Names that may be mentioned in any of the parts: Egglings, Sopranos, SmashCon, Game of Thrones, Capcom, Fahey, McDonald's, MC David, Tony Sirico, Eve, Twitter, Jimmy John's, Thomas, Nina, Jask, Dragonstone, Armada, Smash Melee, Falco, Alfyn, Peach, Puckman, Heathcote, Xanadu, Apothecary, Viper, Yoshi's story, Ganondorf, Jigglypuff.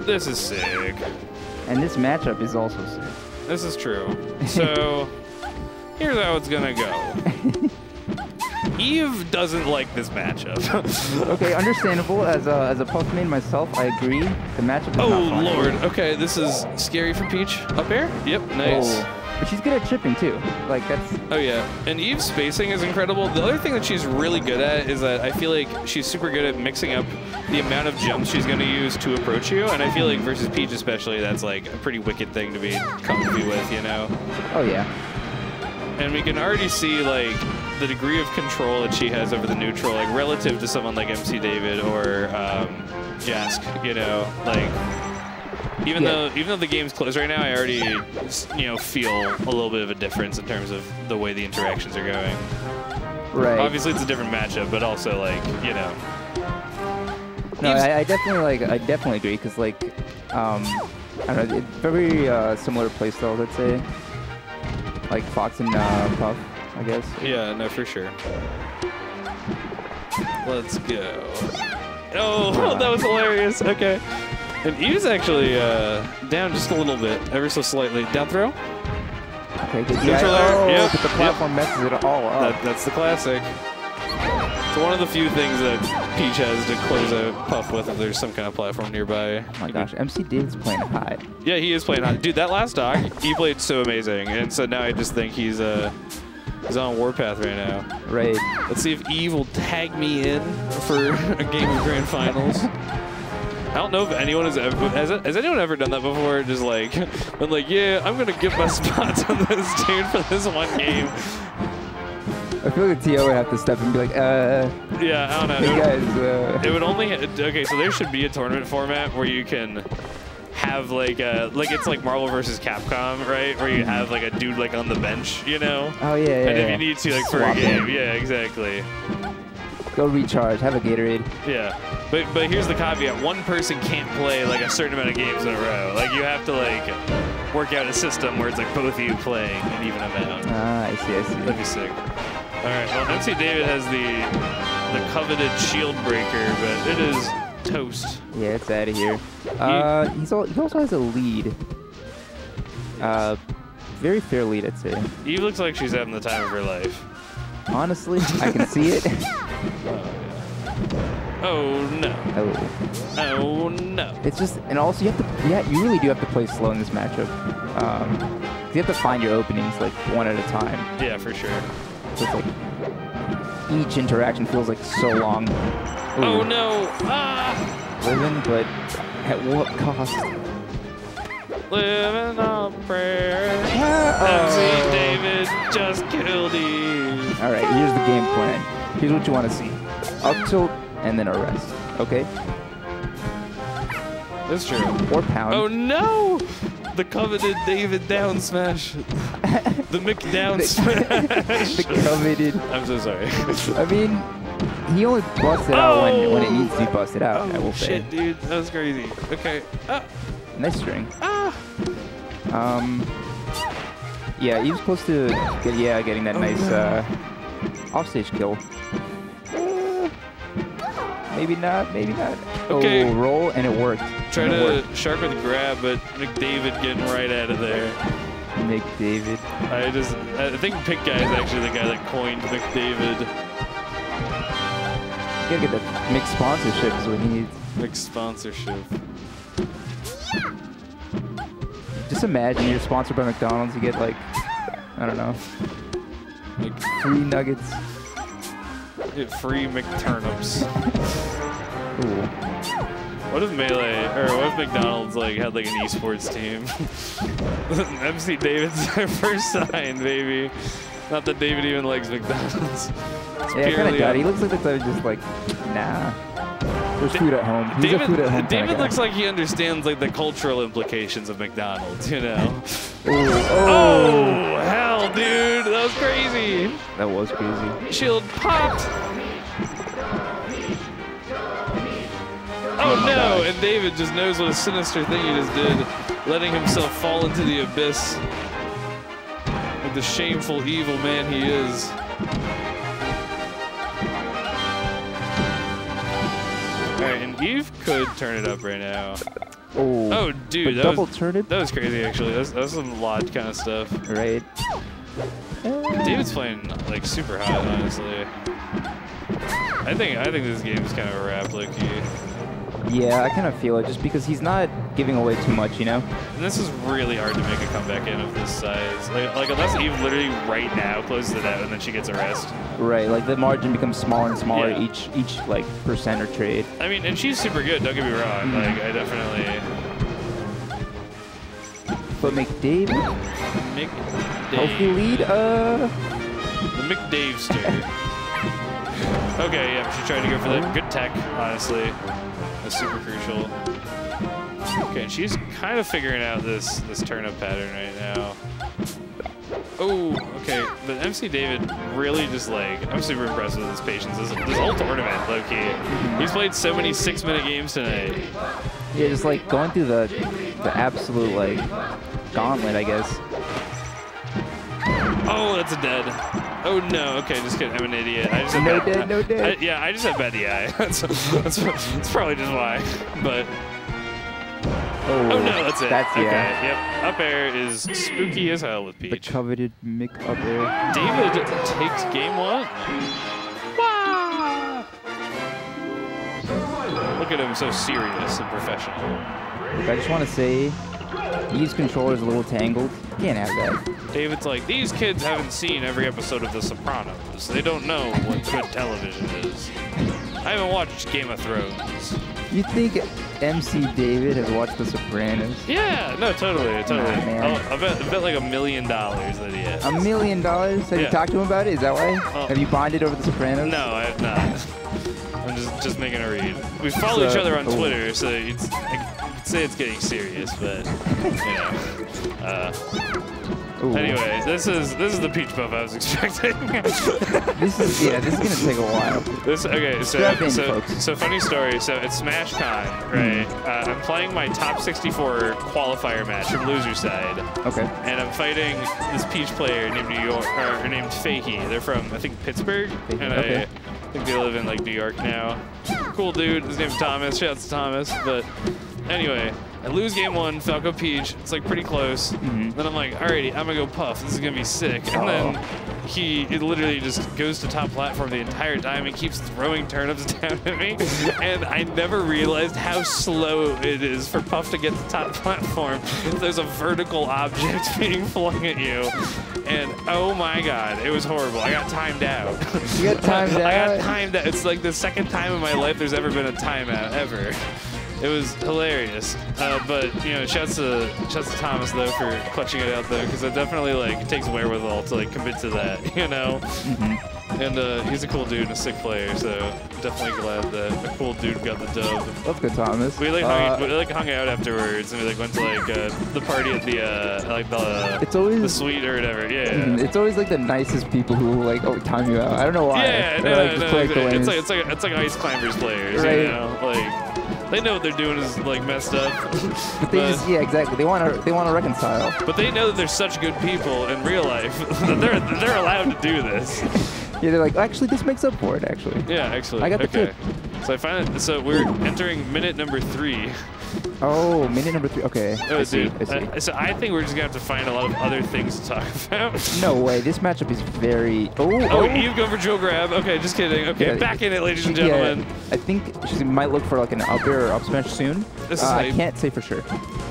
This is sick. And this matchup is also sick. This is true. So, here's how it's gonna go. Eve doesn't like this matchup. Okay, understandable. As a Puckman myself, I agree. The matchup is not fun. Oh, Lord. Okay, this is scary for Peach. Up air? Yep, nice. Oh. But she's good at chipping, too. Like, that's... Oh, yeah. And Eve's spacing is incredible. The other thing that she's really good at is that I feel like she's super good at mixing up the amount of jumps she's going to use to approach you. And I feel like versus Peach especially, that's, like, a pretty wicked thing to be comfy with, you know? Oh, yeah. And we can already see, like... the degree of control that she has over the neutral, like relative to someone like MC David or Jask, you know, like even though the game's close right now, I already, you know, feel a little bit of a difference in terms of the way the interactions are going. Right. Obviously, it's a different matchup, but also like, you know. No, I definitely agree because like, I don't know, it's very similar playstyle, let's say, like Fox and Puff. I guess. Yeah, no, for sure. Let's go. Oh, that was hilarious. Okay. And Eve's actually down just a little bit, ever so slightly. Down throw? Okay, good. Neutral air. Oh, yep. But the platform messes it all up. That's the classic. It's one of the few things that Peach has to close a Puff with if there's some kind of platform nearby. Oh my gosh, MC David's playing high. Yeah, he is playing high. Dude, that last doc, he played so amazing. And so now I just think he's on Warpath right now. Right. Let's see if Eve will tag me in for a game of Grand Finals. I don't know if anyone has anyone ever done that before? Just like, been like, yeah, I'm gonna get my spots on this dude for this one game. I feel like the TO would have to step and be like, Yeah, I don't know. Hey guys, it would only. Okay, so there should be a tournament format where you can have like it's like Marvel versus Capcom, right? Where you have like a dude like on the bench, you know? Oh yeah, yeah. And if you need to, like for a game, yeah, exactly. Go recharge, have a Gatorade. Yeah, but here's the caveat: one person can't play like a certain amount of games in a row. Like you have to like work out a system where it's like both of you playing an even amount. Ah, I see, I see. That'd be sick. All right, well, MC David has the coveted shield breaker, but it is. Toast. Yeah, it's out of here. He also has a lead. Very fair lead, I'd say. Eve looks like she's having the time of her life. Honestly, I can see it. Oh no. Oh. Oh no. It's just, and also you have to, yeah, you really do have to play slow in this matchup. You have to find your openings like one at a time. Yeah, for sure. So it's like each interaction feels like so long. Ooh. Oh no! Ah! Living, but at what cost? Living on prayer. MC David just killed Eve. All right, here's the game plan. Here's what you want to see: up tilt and then a rest. Okay. That's true. Or pound. Oh no! The coveted David down smash. The Mick down smash. The coveted. I'm so sorry. I mean. He only busts it out when it needs to be busted out, I will say. Shit, dude. That was crazy. Okay. Ah. Nice string. Ah. Yeah, he was close to getting that nice offstage kill. Maybe not, maybe not. Okay. Oh, roll, and it worked. Trying to shark with a grab, but McDavid getting right out of there. McDavid. I think Pick Guy is actually the guy that coined McDavid. Gotta get the mixed sponsorship is what he needs. Mixed sponsorship. Just imagine you're sponsored by McDonald's. You get like, I don't know, like free nuggets. You get free McTurnips. Ooh. What if Melee or what if McDonald's like had like an esports team? MC David's their first sign, baby. Not that David even likes McDonald's. Yeah, I kind of doubt it. He looks like the type of just like, nah. There's food at home. He's David, a food at home David looks like he understands like the cultural implications of McDonald's, you know? Oh, hell, dude. That was crazy. That was crazy. Shield popped. Oh, no. And David just knows what a sinister thing he just did, letting himself fall into the abyss. The shameful, evil man he is. All right, and Eve could turn it up right now. Oh, oh dude, that double was, turned. That was crazy actually. That's some LOD kind of stuff. Right. David's playing like super hot, honestly. I think this game is kind of a wrap, like yeah, I kind of feel it just because he's not giving away too much, you know? And this is really hard to make a comeback in of this size. Like unless Eve literally right now closes it out and then she gets a rest. Right, like the margin becomes smaller and smaller each like percent or trade. I mean, and she's super good, don't get me wrong. Like, I definitely... But McDave... Healthy lead, The McDavester. Okay, yeah, she tried to go for that. Good tech, honestly. Super crucial. Okay, and she's kind of figuring out this turn-up pattern right now. Oh, okay. But MC David really just like, I'm super impressed with his patience. This whole tournament, low-key. He's played so many 6-minute games tonight. Yeah, just like going through the absolute like gauntlet, I guess. Oh, that's a dead. Oh no, okay, just kidding, I'm an idiot. I just have no dead. Yeah, I just have bad EI. that's probably just why, but... Oh no, that's it. That's okay, yeah. Yep, up air is spooky as hell with Peach. The coveted Mick up air. David takes game one. Wow! Look at him, so serious and professional. Look, I just want to say, Eve's controller's a little tangled. Can't have that. David's like, these kids haven't seen every episode of The Sopranos. They don't know what good television is. I haven't watched Game of Thrones. You think MC David has watched The Sopranos? Yeah, no, totally. Oh, I bet like $1 million that he has. $1 million? Have you talked to him about it? Is that why? Have you bonded over The Sopranos? No, I have not. I'm just making a read. We follow each other on Twitter, so it's... say it's getting serious, but you know. Anyway, this is the Peach buff I was expecting. this is gonna take a while. So funny story. So it's SmashCon, right? I'm playing my top 64 qualifier match from loser side. Okay. And I'm fighting this Peach player named Fahey. They're from I think Pittsburgh, and I think they live in like New York now. Cool dude. His name's Thomas. Shouts to Thomas, but. Anyway, I lose game one, Falco Peach. It's like pretty close. Then I'm like, alrighty, I'm gonna go Puff. This is gonna be sick. And then it literally just goes to top platform the entire time and keeps throwing turnips down at me. And I never realized how slow it is for Puff to get to top platform. There's a vertical object being flung at you. And oh my god, it was horrible. I got timed out. You got timed out? I got timed out. It's like the second time in my life there's ever been a timeout, ever. It was hilarious, but you know, shouts to Thomas though for clutching it out though, because it definitely like takes wherewithal to like commit to that, you know. And he's a cool dude and a sick player, so definitely glad that a cool dude got the dub. That's good, Thomas. We like hung out afterwards, and we like went to like the party at the it's always the suite or whatever. Yeah. It's always like the nicest people who like time you out. I don't know why. Yeah, it's like ice climbers players, right? You know, like. They know what they're doing is like messed up. But they want to reconcile. But they know that they're such good people in real life that they're allowed to do this. Yeah, they're like, actually, this makes up for it. Actually. Yeah, actually. I got the tip. So I finally, we're entering minute number 3. Oh, minute number 3. Okay. Oh, I see. So I think we're just gonna have to find a lot of other things to talk about. No way. This matchup is very. Oh, Eve go for drill grab. Okay, just kidding. Okay, yeah, back in it, ladies and gentlemen. Yeah, I think she might look for like an up air or up smash soon. This is I can't say for sure.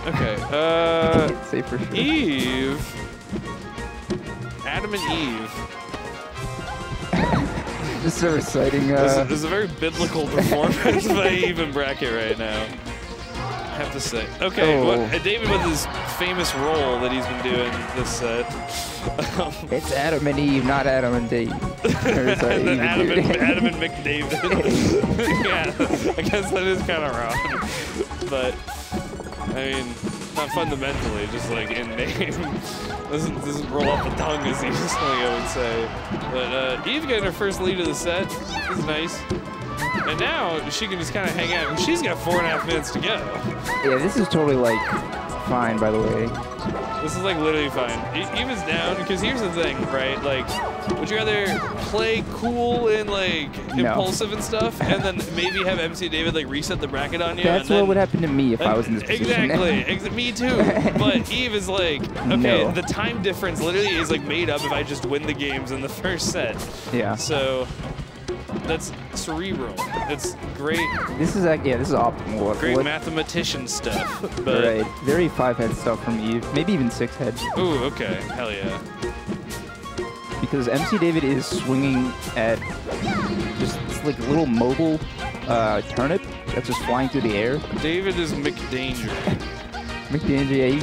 Okay. I can't say for sure. Eve. Adam and Eve. Just so exciting. This is a very biblical performance by Eve and Brackett right now. I have to say. Okay, well, David with his famous roll that he's been doing this set. It's Adam and Eve, not Adam and Dave. Adam and McDavid. Yeah, I guess that is kind of wrong. But, I mean, not fundamentally, just like in name. Doesn't roll off the tongue as easily, I would say. But Eve getting her first lead of the set is nice. And now she can just kind of hang out. And she's got 4.5 minutes to go. Yeah, this is totally like fine, by the way. This is like literally fine. Eve is down, because here's the thing, right? Like, would you rather play cool and like impulsive and stuff, and then maybe have MC David like reset the bracket on you? That's what would happen to me if I was in this position. Exactly. Me too. But Eve is like, okay, the time difference literally is like made up if I just win the games in the first set. Yeah. So that's cerebral. It's great. This is like, yeah, this is optimal. Great mathematician stuff. But right. Very five-head stuff from Eve. Maybe even six-head. Ooh, okay. Hell yeah. Because MC David is swinging at just like a little mobile turnip that's just flying through the air. David is McDanger. McDanger, yeah,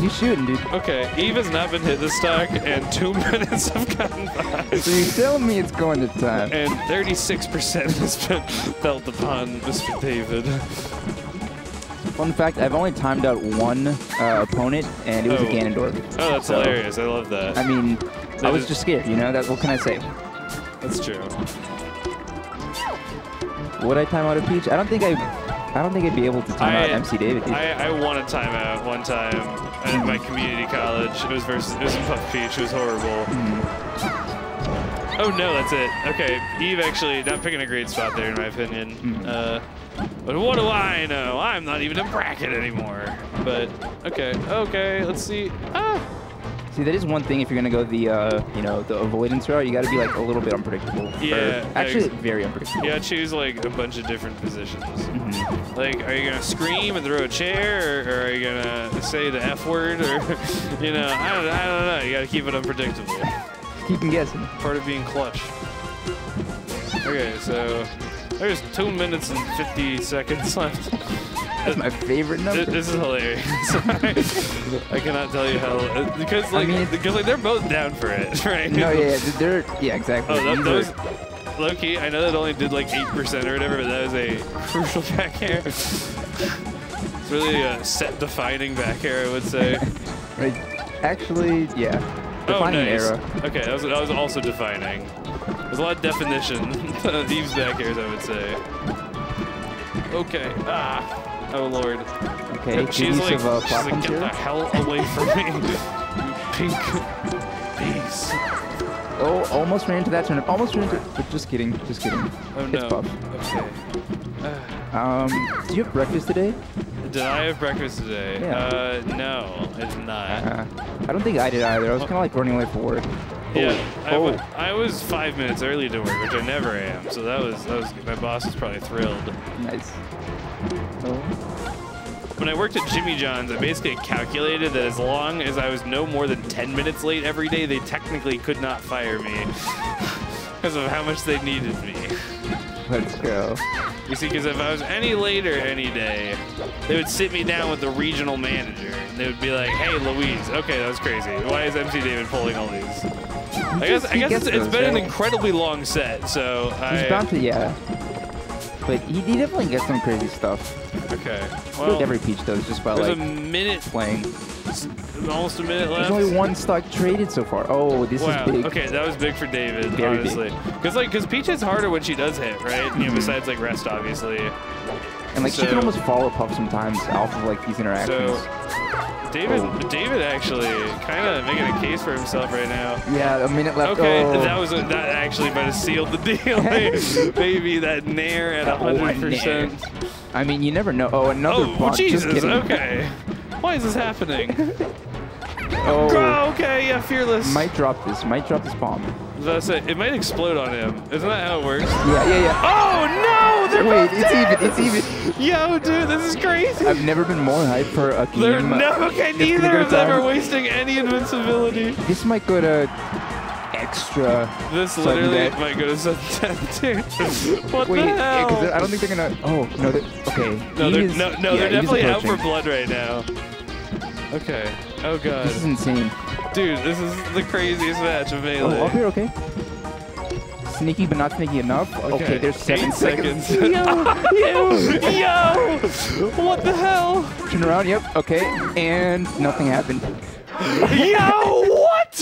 he's shooting, dude. Okay, Eve has not been hit this stock, and 2 minutes have gotten by. So you're telling me it's going to time. And 36% has been felt upon Mr. David. Fun fact, I've only timed out one opponent, and it was a Ganondorf. Oh, that's hilarious. I love that. I mean, I was just scared, you know? What can I say? That's true. Would I time out a Peach? I don't think I'd be able to time out MC David. I won a timeout one time at my community college. It was Puff Peach. It was horrible. Oh no, that's it. Okay, Eve actually not picking a great spot there in my opinion. But what do I know? I'm not even in bracket anymore. But okay, let's see. See, that is one thing. If you're gonna go the, you know, the avoidance route, you gotta be like a little bit unpredictable. Yeah, actually, very unpredictable. Yeah, choose like a bunch of different positions. Like, are you gonna scream and throw a chair, or are you gonna say the F word, or you know, I don't know. You gotta keep it unpredictable. Keep them guessing. Part of being clutch. Okay, so there's 2 minutes and 50 seconds left. That's my favorite number. This is hilarious. I cannot tell you how, because like, they're both down for it, right? No, yeah, exactly. Oh, those low key. I know that only did like 8% or whatever, but that was a crucial back air. It's really a set-defining back air, I would say. Actually, yeah. Defining era. Okay, that was also defining. There's a lot of definition of Eve's back airs, I would say. Okay. Oh lord. Okay, she's like, get the hell away from me. Pink. Peace. Oh, almost ran into that turnip. Almost ran into it. But just kidding. Just kidding. Oh no. It's Puff. Okay. Do you have breakfast today? Did I have breakfast today? Yeah. No, I did not. I don't think I did either. I was kind of like running away for work. Yeah, I was 5 minutes early to work, which I never am. So that was good. My boss was probably thrilled. Nice. When I worked at Jimmy John's, I basically calculated that as long as I was no more than 10 minutes late every day, they technically could not fire me because of how much they needed me. Let's go. You see, because if I was any later any day, they would sit me down with the regional manager, and they would be like, hey, Louise, okay, that was crazy. Why is MC David pulling all these? I guess it's been an incredibly long set, so he's bound to, yeah. But he definitely gets some crazy stuff. Okay. Well, like every Peach does, just by like a minute playing. Almost a minute left. There's only one stock traded so far. Oh, this is big. Okay, that was big for David, honestly. Because Peach hits harder when she does hit, right? You know, besides like rest, obviously. And like she can almost follow Puff sometimes off of like these interactions. So David actually kind of making a case for himself right now. Yeah, a minute left. Okay, that actually might have sealed the deal. Baby, that nair at 100%. I mean, you never know. Oh, another block. Oh, Jesus. Okay. Why is this happening? Okay, yeah, Fearless. Might drop this bomb. It might explode on him. Isn't that how it works? Yeah. Oh no! They're both dead. It's even. Yo, dude, this is crazy. I've never been more hyped for a game. Neither of them are wasting any invincibility. This might go to extra. This literally might go to sudden death, dude. What the hell? Yeah, I don't think they're gonna. Oh no! They're definitely out for blood right now. Okay. Oh god. This is insane. Dude, this is the craziest match of Melee. Oh, up here, okay. Sneaky, but not sneaky enough. Okay, there's 7 seconds. Yo! What the hell? Turn around, yep, okay. And nothing happened. Yo, what?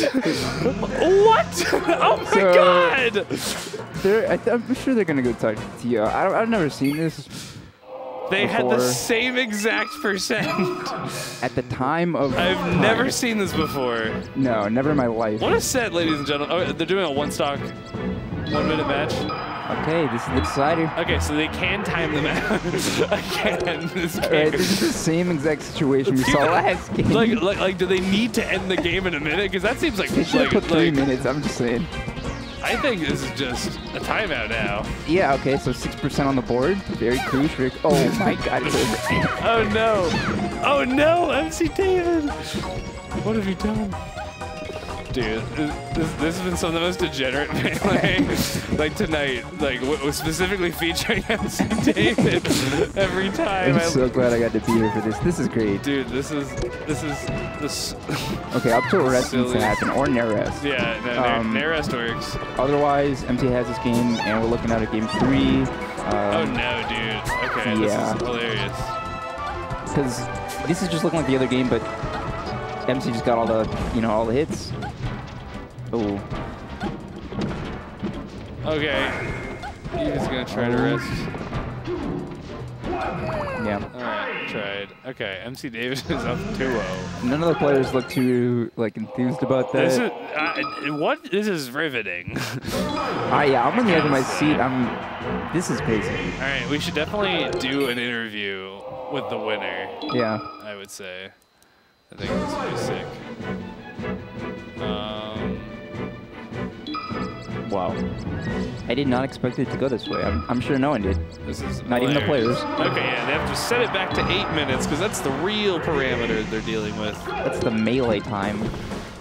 What? Oh my god! I'm sure they're gonna go talk to you. I've never seen this. They had the same exact percent. At the time of... I've never seen this before. No, never in my life. What a set, ladies and gentlemen. Oh, they're doing a one-stock, one-minute match. Okay, this is exciting. Okay, so they can time them out again. Right, this is the same exact situation we saw last game. Like, do they need to end the game in a minute? Because that seems like... They should put 3 minutes, I'm just saying. I think this is just a timeout now. Yeah, okay, so 6% on the board. Very crucial. Oh my god, it's over. Oh no. Oh no, MC David. What have you done? Dude, this has been some of the most degenerate melee, like tonight, like specifically featuring MC David every time. I'm so glad I got to be here for this. This is great. Dude, this is. Okay, up to a rest needs to happen, or near rest. Yeah, no, near rest works. Otherwise, MT has this game, and we're looking out at game 3. Oh no, dude. Okay, yeah. This is hilarious. Because this is just looking like the other game, but MC just got all the, you know, all the hits. Oh. Okay. He's gonna try to rest. Yeah. Alright, tried. Okay, MC David is up 2-0. None of the players look too, like, enthused about that. This is, what? This is riveting. Yeah, I'm on the edge of my seat. This is crazy. Alright, we should definitely do an interview with the winner. Yeah. I would say. I think this would be sick. Wow. I did not expect it to go this way. I'm sure no one did. This is not hilarious. Even the players. Okay, yeah, they have to set it back to 8 minutes because that's the real parameter they're dealing with. That's the melee time.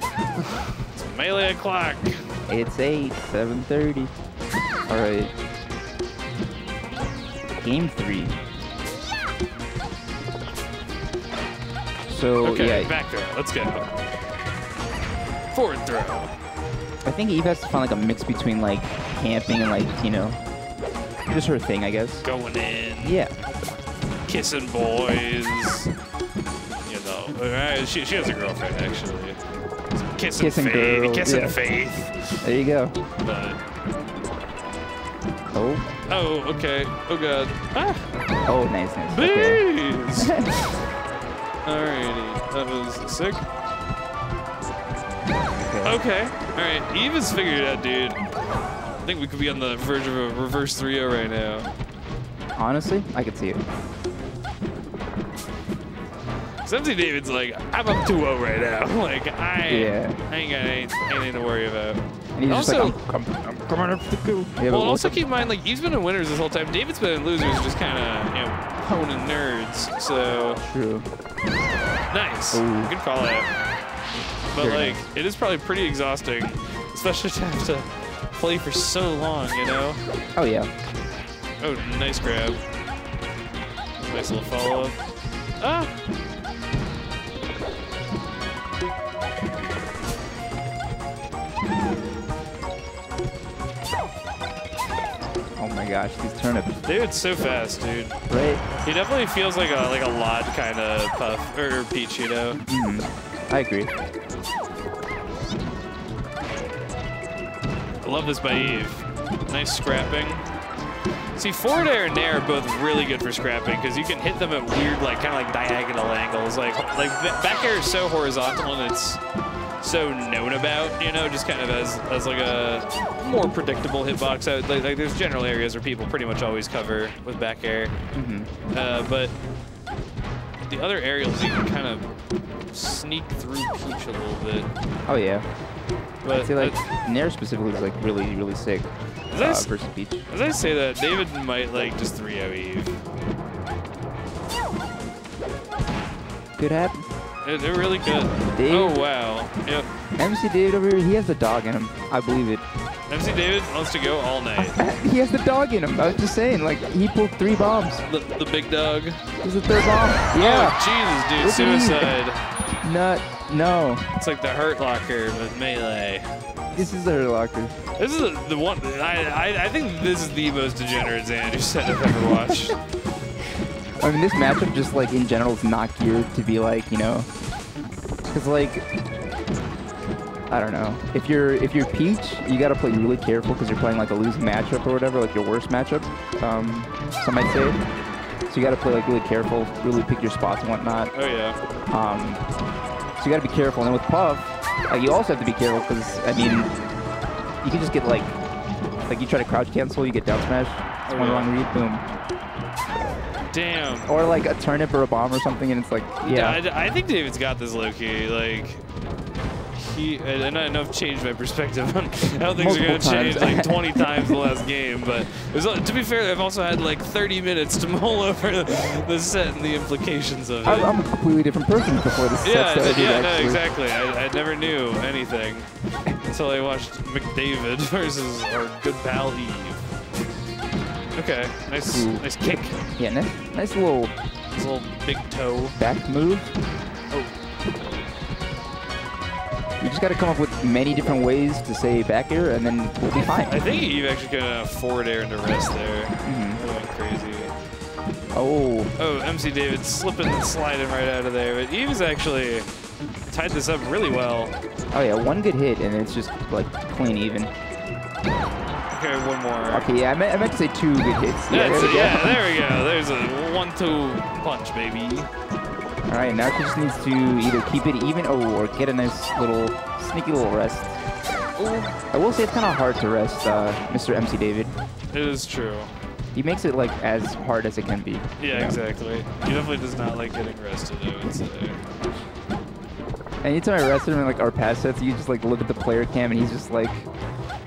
It's melee o'clock. It's 8, 7:30. All right. Game 3. So, okay, yeah. Back throw. Let's go. Forward throw. I think Eve has to find like a mix between like camping and like, you know, just her thing, I guess. Going in. Yeah. Kissing boys. You know, she has a girlfriend actually. Kissing Faith. Kissing Faith. There you go. But... Oh. Oh, okay. Oh god. Ah. Oh, nice, nice. Please. Okay. Alrighty, that was sick. Okay, alright, Eve has figured it out, dude. I think we could be on the verge of a reverse 3-0 right now. Honestly, I could see it. MC David's like, I'm up 2-0 right now. Like, I ain't got anything to worry about. And he's also, just like, I'm coming up to the goop. Yeah, well, also keep in mind, like, Eve's been in winners this whole time. David's been in losers, just kind of, you know, honing nerds. So. True. Nice. Ooh. Good call out. But, like, it is probably pretty exhausting, especially to have to play for so long, you know? Oh, yeah. Oh, nice grab. Nice little follow up. Ah! Oh my gosh, these turnips. Dude's so fast, dude. Right? He definitely feels like a Lod kind of Puff or Peach, you know. I agree. I love this by Eve. Nice scrapping. See, forward air and nair are both really good for scrapping because you can hit them at weird, like kind of like diagonal angles. Like back air is so horizontal and it's so known about, you know, just kind of as like a more predictable hitbox. Like there's general areas where people pretty much always cover with back air. But the other aerials you can kind of sneak through Peach a little bit. Oh yeah. But I feel like nair specifically is like really, really sick versus Peach. As I say that, David might like just 3-0 Eve. Good hap. They're really good. Dave. Oh, wow. Yep. MC David over here, he has the dog in him. I believe it. MC David wants to go all night. He has the dog in him. I was just saying, like, he pulled 3 bombs. The big dog. He's the 3rd bomb. Yeah. Oh, Jesus, dude. Look, suicide. No. It's like the Hurt Locker, but melee. This is the Hurt Locker. This is the one. I think this is the most degenerate Xanadu set I've ever watched. I mean, this matchup just, like, in general is not geared to be, like, you know, because, like, I don't know. If you're Peach, you got to play really careful because you're playing, like, a losing matchup or whatever, like your worst matchup, some might say. So you got to play like really careful, really pick your spots and whatnot. Oh yeah. So you got to be careful. And with Puff, you also have to be careful because I mean, you can just get like you try to crouch cancel, you get down smash, it's one long read, boom. Damn. Or like a turnip or a bomb or something, and it's like yeah. I think David's got this low key. Like he and I've changed my perspective on how things are gonna change like 20 times the last game. But it was, to be fair, I've also had like 30 minutes to mull over the set and the implications of it. I'm a completely different person before this set started. Yeah, no, exactly. I never knew anything until I watched McDavid versus our good pal Eve. Okay, nice, nice kick. Yeah, nice little. Nice little big toe. Back move. You just got to come up with many different ways to say back air, and then we'll be fine. I think Eve actually got a forward air into rest there. That went crazy. Oh, MC David slipping and sliding right out of there. But Eve's actually tied this up really well. Oh yeah, one good hit, and it's just like clean even. Okay, one more. Okay, yeah, I meant to say two good hits. Yeah, there we go. There's a 1-2 punch, baby. All right, now she just needs to either keep it even or get a nice little sneaky little rest. I will say it's kind of hard to rest Mr. MC David. It is true. He makes it like as hard as it can be. Yeah, exactly. He definitely does not like getting rested, I would say. Anytime I rested him in like our past sets, you just like look at the player cam and he's just like,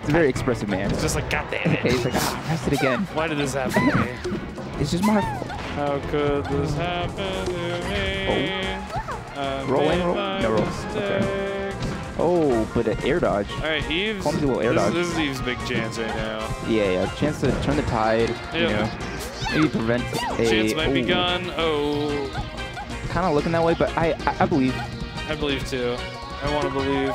it's a very expressive man. It's just like, God damn it. He's like, ah, rested again. Why did this happen to me? It's just more. How could this happen to me? Roll. Okay. Oh, but an air dodge. All right, Eve's. Clumsy little air dodge. This is Eve's big chance right now. Yeah. Chance to turn the tide. Yep. You know, maybe prevent a. Chance might be gone. Oh. Kind of looking that way, but I believe. I believe too. I want to believe.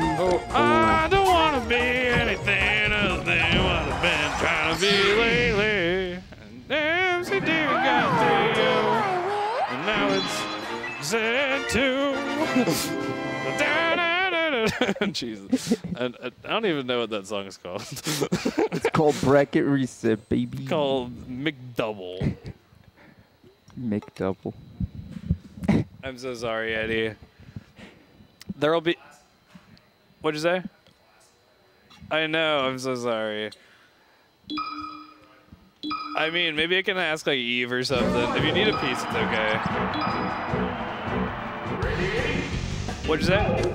I don't want to be anything other than what I've been trying to be lately. MC David got to you, and now it's set to. Jesus, I don't even know what that song is called. It's called Bracket Reset, baby. It's called McDouble. McDouble. I'm so sorry, Eddie. There'll be. What'd you say? I know. I'm so sorry. I mean, maybe I can ask like Eve or something. If you need a piece, it's okay. What'd you say?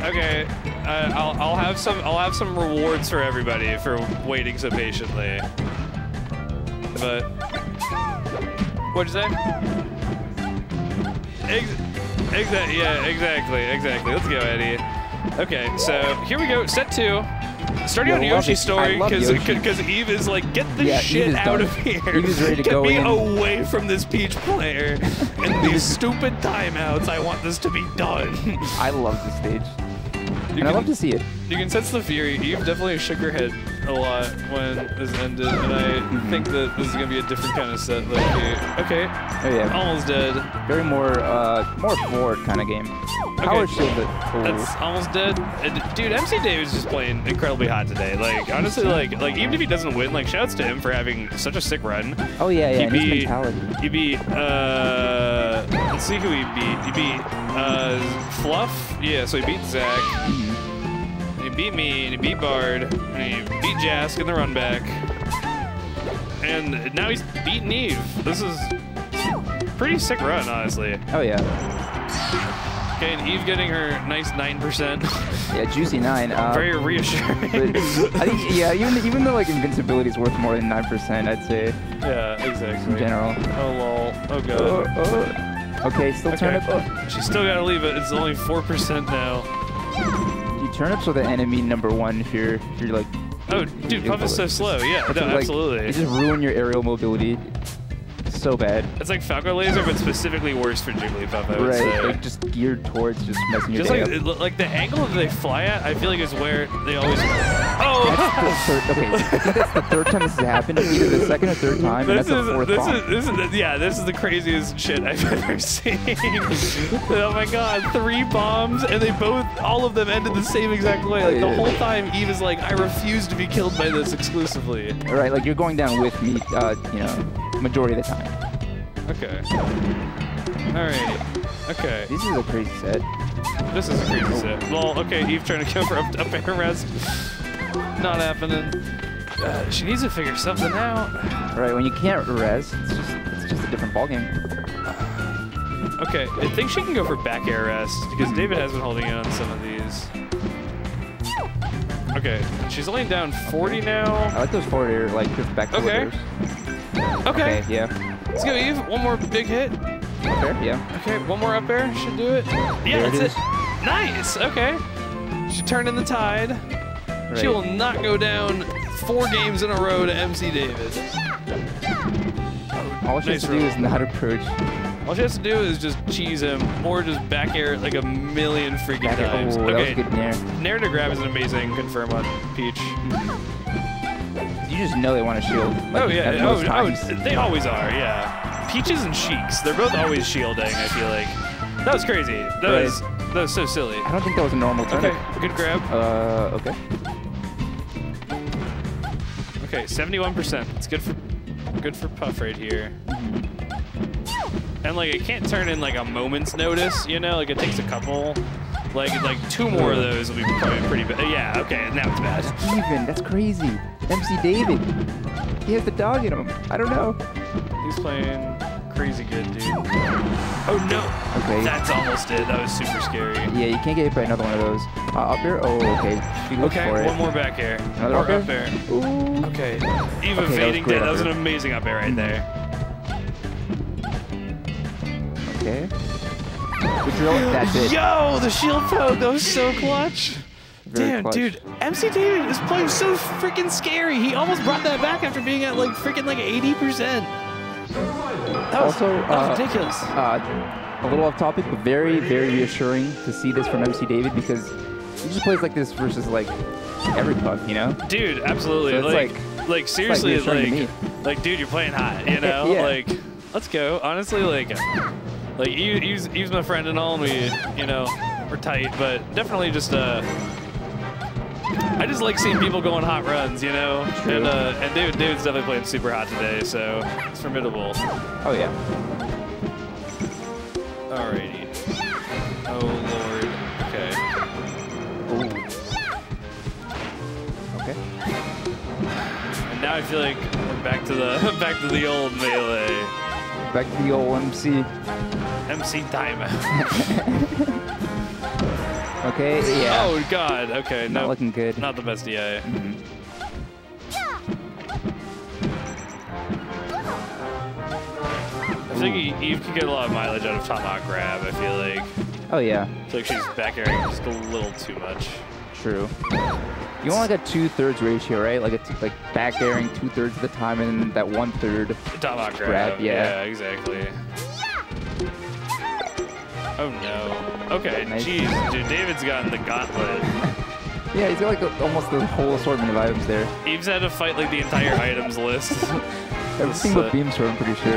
Okay, I'll have some rewards for everybody for waiting so patiently. But what'd you say? Exactly. Yeah. Exactly. Let's go, Eddie. Okay. So here we go. Set 2. Starting on Yoshi's story, because Eve is like, get this shit out of here. Eve is ready to go in. Get me away from this Peach player and these stupid timeouts. I want this to be done. I love this stage. And I love to see it. You can sense the fury. Eve definitely shook her head a lot when this ended, and I think that this is gonna be a different kind of set. Like, okay, almost dead. Very more forward kind of game. Power shield. That's almost dead. Dude, MC David's just playing incredibly hot today. Like honestly, like even if he doesn't win, like shouts to him for having such a sick run. Oh yeah. His mentality. He beat. Let's see who he beat. He beat Fluff. Yeah, so he beat Zach. He beat me, and he beat Bard, and he beat Jask in the run back. And now he's beaten Eve. This is a pretty sick run, honestly. Oh, yeah. Okay, and Eve getting her nice 9%. Yeah, juicy 9. Very reassuring. I think, yeah, even though like invincibility is worth more than 9%, I'd say. Yeah, exactly. In general. Oh, lol. Oh, God. Okay, still turnip. Oh. She's still got to leave it. It's only 4% now. Turnips are the enemy #1 if you're like. Oh, dude, Puff is so slow. Yeah, no, absolutely. It just ruined your aerial mobility. It's so bad. It's like Falco Laser, but specifically worse for Jigglypuff, I would say. Right, like just geared towards just messing your day up. Like the angle that they fly at, I feel like is where they always. Oh! Okay, I think that's the third time this has happened. Either the second or third time, and that's the fourth bomb. This is the craziest shit I've ever seen. Oh my god, 3 bombs, and they both, all of them ended the same exact way. Like, the whole time, Eve is like, I refuse to be killed by this exclusively. Right, like, you're going down with me, you know, majority of the time. Okay. Alright. Okay. This is a crazy set. This is a crazy set. Well, okay, Eve trying to cover up air rest. Not happening. She needs to figure something out. Right, when you can't rest, it's just a different ballgame. Okay, I think she can go for back air rest, because David has been holding in on some of these. Okay, she's only down 40 now. I like those forward air, like, just back to okay. Okay. Okay, yeah. Let's go, Eve. One more big hit. Up air, yeah. Okay, one more up air should do it. Yeah, that's it. Nice! Okay. She turned in the tide. Right. She will not go down 4 games in a row to MC David. All she has to do is not approach. All she has to do is just cheese him or just back air like a million freaking times. Oh, okay, Nair to grab is an amazing confirm on Peach. You just know they want to shield. Like, oh, yeah. They always are, yeah. Peaches and Sheeks, they're both always shielding, I feel like. That was crazy. That was so silly. I don't think that was a normal turn. Okay, good grab. Okay. Okay, 71%. It's good for Puff right here. And like it can't turn in like a moment's notice, you know, like it takes a couple. Like 2 more of those will be probably pretty bad. Yeah, okay, now it's bad. That's even, that's crazy. MC David. He has the dog in him. I don't know. He's playing crazy good, dude. Oh, no. Okay. That's almost it. That was super scary. Yeah, you can't get hit by another one of those. Up air? Oh, okay. Okay, one more back air. Another up air? Ooh. Okay. Eve evading dead. That was an amazing up air right there. Okay. The drill, that's it. Yo, the shield poke. That was so clutch. Damn, dude, MC David is playing so freaking scary. He almost brought that back after being at like freaking like 80%. That was ridiculous. A little off topic, but very, very reassuring to see this from MC David because he just plays like this versus like every Puff, you know? Dude, absolutely. So it's like seriously, it's like dude, you're playing hot, you know? Yeah. Like, let's go. Honestly, like he's my friend and all, and we, you know, we're tight, but definitely just I just like seeing people going hot runs, you know? True. And David's definitely playing super hot today, so it's formidable. Oh, yeah. Alrighty. Oh, Lord. Okay. Ooh. Okay. And now I feel like we're back to the old melee. Back to the old MC. MC timeout. Okay, yeah. Oh, God. Okay, no. Not looking good. Not the best DI. Mm-hmm. I think Eve could get a lot of mileage out of top-out grab, I feel like. Oh, yeah. I feel like she's back airing just a little too much. True. You want like a 2/3 ratio, right? Like it's like back airing 2/3 of the time and that 1/3 top-out grab. Yeah, exactly. Oh no. Okay, nice. Jeez, dude, David's gotten the gauntlet. Yeah, he's got like almost the whole assortment of items there. Eve's had to fight like the entire items list. Everything but beam sword, I'm pretty sure.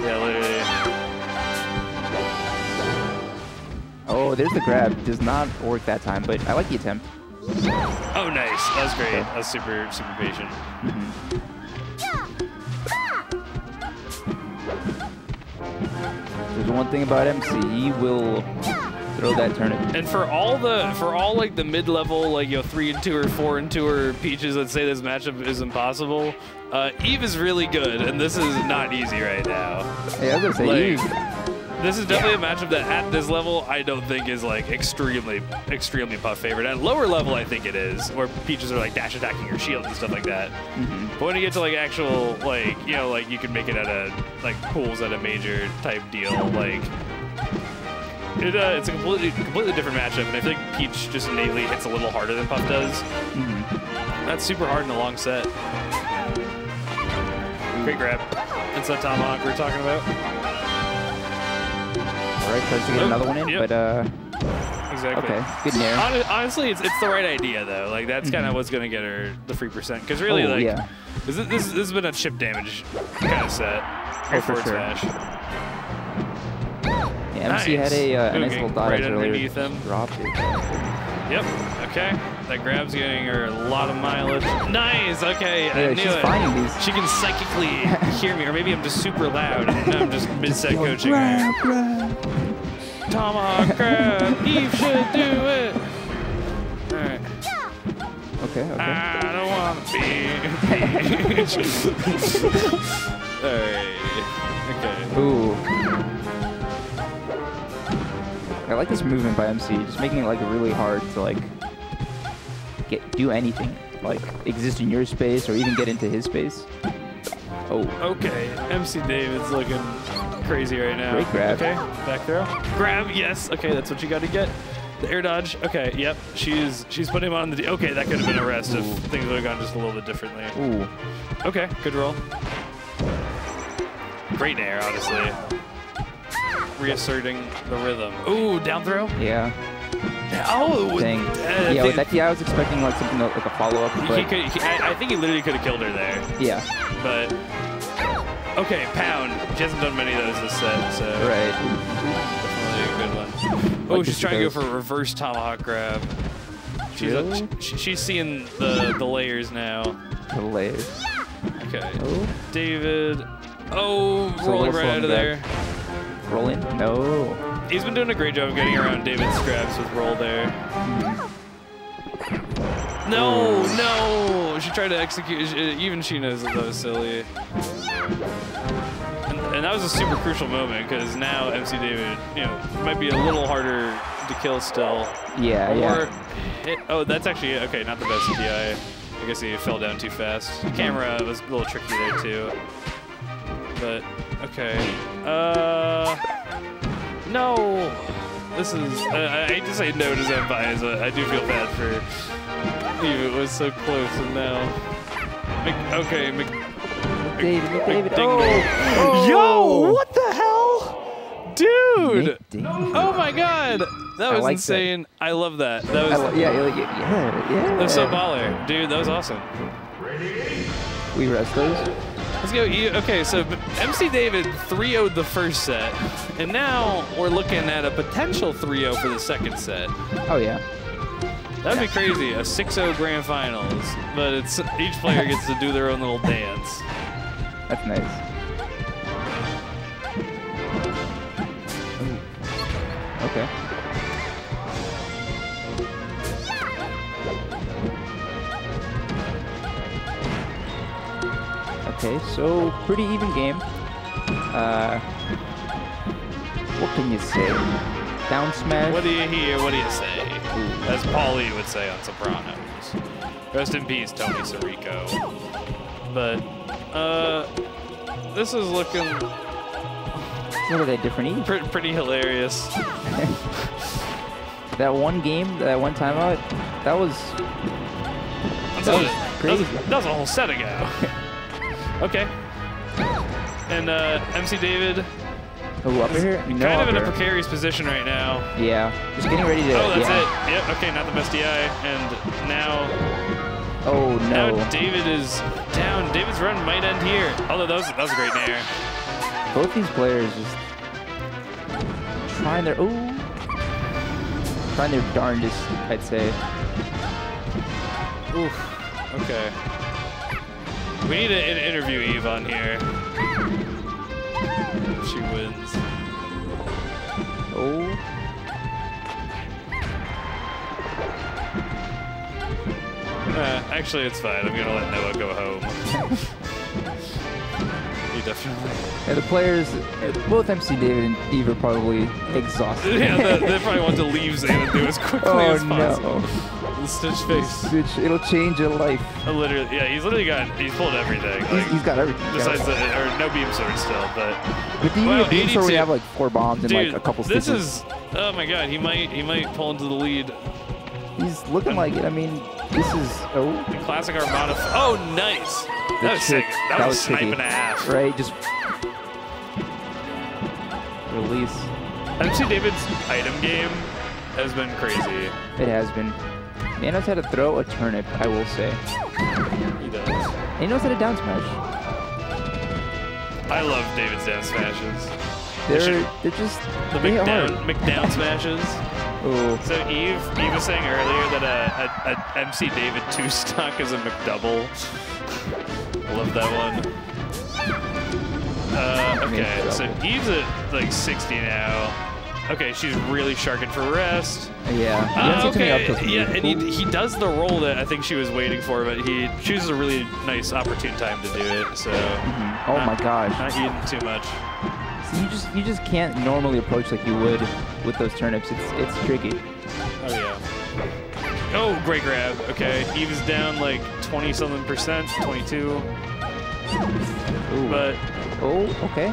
Yeah, literally. Oh, there's the grab. Does not work that time, but I like the attempt. Oh, nice. That was great. That was super, super patient. Mm-hmm. There's one thing about MC, he will throw that turnip. And for all like the mid-level, like, you know, 3-2 or 4-2 or Peaches that say this matchup is impossible, Eve is really good, and this is not easy right now. Yeah, I was gonna say, like, Eve. This is definitely a matchup that at this level I don't think is like extremely Puff favored. At lower level I think it is, where Peaches are like dash attacking your shield and stuff like that. Mm-hmm. But when you get to like actual, like, you know, like you can make it at a like pools at a major type deal, like it's a completely different matchup, and I feel like Peach just innately hits a little harder than Puff does. Mm-hmm. That's super hard in a long set. Great grab. It's that tomahawk we're talking about. All right, tries to get another one in, but exactly. Okay, good near. Honestly, it's the right idea though. Like that's kind of what's gonna get her the free percent. Because really, like, yeah. this has been a chip damage kind of set. Oh, for sure. Smash. Yeah, MC had a nice little dodge right underneath him. Dropped it. Yep. Okay. That grab's getting her a lot of mileage. Nice. Okay, yeah, I knew she's finding these. She can psychically hear me, or maybe I'm just super loud. And I'm just mid-set coaching. Tomahawk grab. Eve should do it. All right. Okay. Okay. I don't want to be. All right. Okay. Ooh. I like this movement by MC, just making it like really hard to like do anything, like exist in your space or even get into his space. Oh. Okay, MC David's looking crazy right now. Great grab. Okay, back throw. Grab, yes. Okay, that's what you got to get. The air dodge. Okay, yep. She's putting him on the. Okay, that could have been a rest if things would have gone just a little bit differently. Ooh. Okay, good roll. Great air, honestly. Reasserting the rhythm. Ooh, down throw? Yeah. Oh, dang. Yeah, with that, yeah, I was expecting like something like a follow-up. I think he literally could have killed her there. Yeah. But, okay, pound. She hasn't done many of those this set, so. Right. Definitely a good one. Like oh, she's trying to go for a reverse tomahawk grab. She's, really? She's seeing the layers now. The layers. Okay. Oh. David. Oh, so rolling right out of there. Rolling? No. He's been doing a great job of getting around David's grabs with roll there. No, no! She tried to execute. Even she knows that was silly. And that was a super crucial moment because now MC David, you know, might be a little harder to kill still. Yeah, Hit, oh, that's actually okay. Not the best DI. I guess he fell down too fast. The camera was a little tricky there too. But okay. No. This is. I hate to say no to Zenpai, but I do feel bad for Eve. It was so close, and now. David. Oh. Yo! What the hell, dude? Oh my God! That was insane. That. I love that. That was. Yeah. That's so baller, dude. That was awesome. We rest those. Let's go. Okay, so MC David 3-0'd the first set, and now we're looking at a potential 3-0 for the second set. Oh, yeah. That'd be crazy, a 6-0 grand finals, but it's each player gets to do their own little dance. That's nice. Ooh. Okay. Okay, so pretty even game. What can you say? Down smash? What do you hear? What do you say? Ooh. As Paulie would say on Sopranos. Rest in peace, Tony Sirico. But, this is looking... What are they, different? Pretty hilarious. That one game, that one timeout, that was... That was crazy. That was a whole set ago. Okay. And MC David kind of in a precarious position right now. Yeah. Just getting ready to... Oh, that's it. Yep. Okay, not the best DI. And now... Oh, no. Now David is down. David's run might end here. Although that was a great nair. Both these players just trying their... Ooh. Trying their darndest, I'd say. Oof. Okay. We need to interview Eve on here. She wins. Oh. Actually, it's fine. I'm gonna let Noah go home. He definitely. Yeah, the players, both MC David and Eve, are probably exhausted. Yeah, they probably want to leave Xanadu as quickly as possible. No. The Stitch face. It'll change your life. Literally, yeah, he's literally got, he's pulled everything. Like, he's got everything. Besides, or no beam sword still, but. With the beam sword, we have like 4 bombs and like a couple stitches. This is, oh my God, he might pull into the lead. He's looking like it. I mean, this is, oh. The classic Armada. Oh, nice. That was sick. That was a snipe and a half. Right, just. Release. MC David's item game has been crazy. It has been. Man knows how to throw a turnip, I will say. He does. And he knows how to down smash. I love David's down smashes. They're just the McDown smashes. Ooh. So Eve was saying earlier that a MC David two stock is a McDouble. Love that one. Okay, so Eve's at like 60 now. Okay, she's really sharking for rest. Yeah. Okay. Yeah, and he does the roll that I think she was waiting for, but he chooses a really nice, opportune time to do it. So. Mm-hmm. Oh my gosh. Not eating too much. So you just can't normally approach like you would with those turnips. It's tricky. Oh yeah. Oh, great grab. Okay, Eve's down like 20-something%, 22. Ooh. But. Oh. Okay.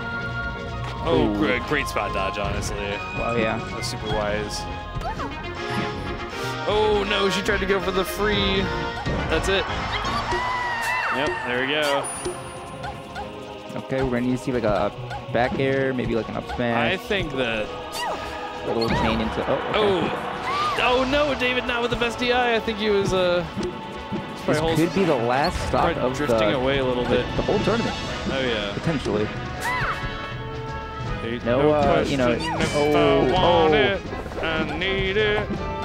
Oh, great spot dodge, honestly. Wow, yeah. That's super wise. Oh, no, she tried to go for the free. That's it. Yep, there we go. Okay, we're going to need to see like a back air, maybe like an up smash. I think that... A little chain into... Oh, okay. Oh, no, David, not with the best DI. I think he was... This could be the last stop of drifting away a little bit. The whole tournament. Oh, yeah. Potentially. No, you know. I need it.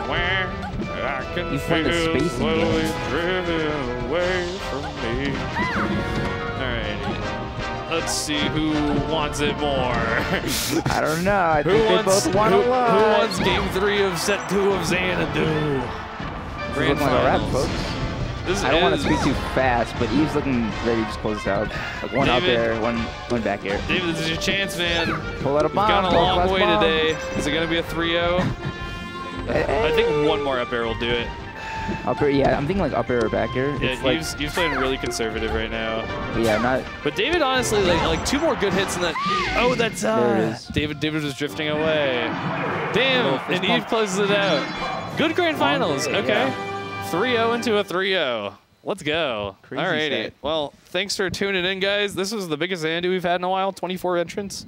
Where I can you find the space driven away from me. Alrighty. Let's see who wants it more. I don't know. I think they both want a lot. Who wants Game 3 of Set 2 of Xanadu? Grand Finals. I don't want to speak too fast, but Eve's looking ready to just close this out. Like one out there, one back air. David, this is your chance, man. Pull out a bomb. We've gone a long way today. Is it going to be a 3-0? I think one more up air will do it. Up air, yeah, I'm thinking like up air or back air. Yeah, like, Eve's playing really conservative right now. Yeah, I'm not. But David, honestly, like two more good hits in that. Oh, that's David was drifting away. Damn, and Eve closes it out. Good Grand Finals. Okay. Yeah. 3-0 into a 3-0. Let's go. Crazy. Alrighty. Well, thanks for tuning in, guys. This was the biggest Xanadu we've had in a while. 24 entrants.